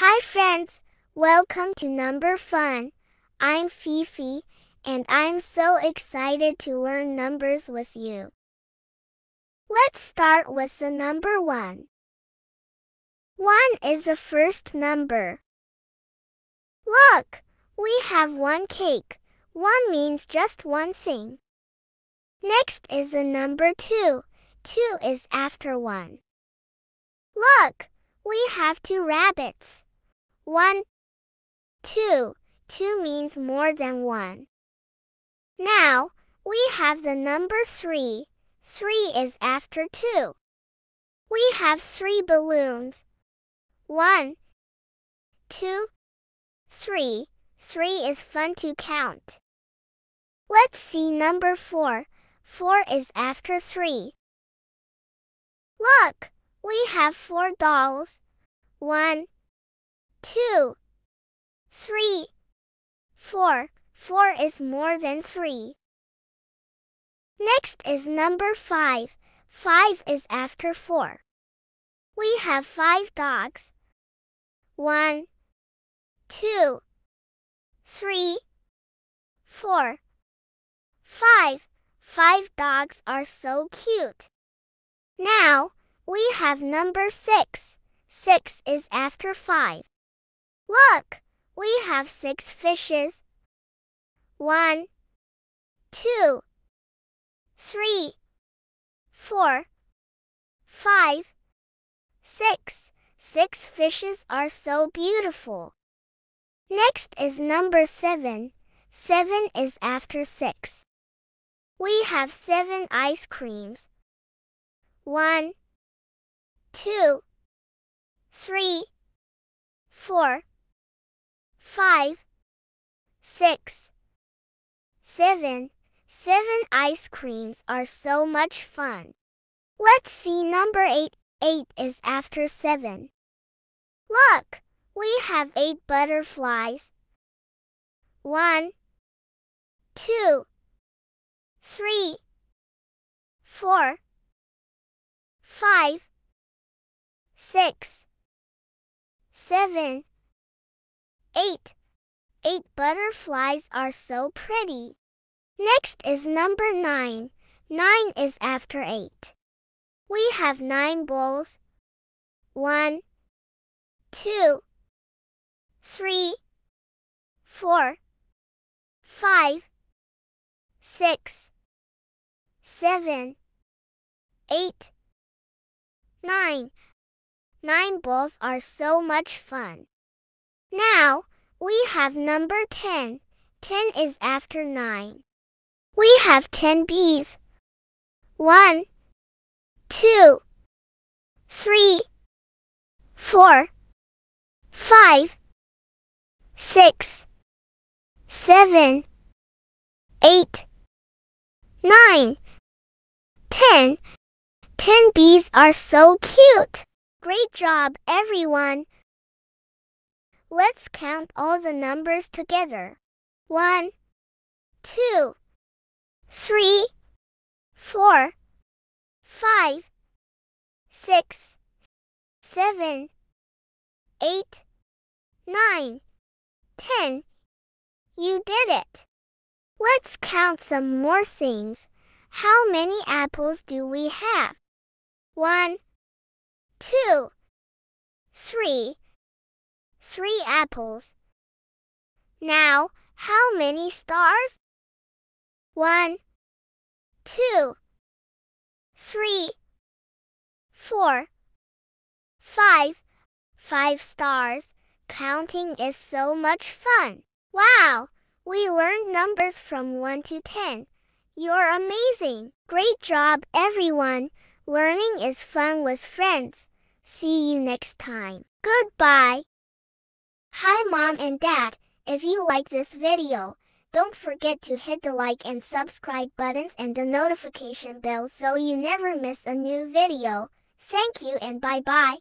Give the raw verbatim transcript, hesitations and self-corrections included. Hi friends, welcome to Number Fun. I'm Fifi, and I'm so excited to learn numbers with you. Let's start with the number one. One is the first number. Look, we have one cake. One means just one thing. Next is the number two. Two is after one. Look, we have two rabbits. One, two. Two means more than one. Now, we have the number three. Three is after two. We have three balloons. One, two, three. Three is fun to count. Let's see number four. Four is after three. Look, we have four dolls. One, two, three, four. Four is more than three. Next is number five. Five is after four. We have five dogs. One, two, three, four, five. Five dogs are so cute. Now, we have number six. Six is after five. Look, we have six fishes. One, two, three, four, five, six. Six fishes are so beautiful. Next is number seven. Seven is after six. We have seven ice creams. One, two, three, four, five, six, seven. Seven ice creams are so much fun. Let's see number eight. Eight is after seven. Look, we have eight butterflies. One, two, three, four, five, six, seven, eight. Eight butterflies are so pretty. Next is number nine. Nine is after eight. We have nine bowls. One, two, three, four, five, six, seven, eight, nine. Nine bowls are so much fun. Now, we have number ten. Ten is after nine. We have ten bees. One, two, three, four, five, six, seven, eight, nine, ten. Ten bees are so cute. Great job, everyone. Let's count all the numbers together. One, two, three, four, five, six, seven, eight, nine, ten. You did it! Let's count some more things. How many apples do we have? One, two, three. Three apples. Now, how many stars? One, two, three, four, five. Five stars. Counting is so much fun. Wow! We learned numbers from one to ten. You're amazing! Great job, everyone! Learning is fun with friends. See you next time. Goodbye! Hi Mom and Dad! If you like this video, don't forget to hit the like and subscribe buttons and the notification bell so you never miss a new video. Thank you and bye-bye.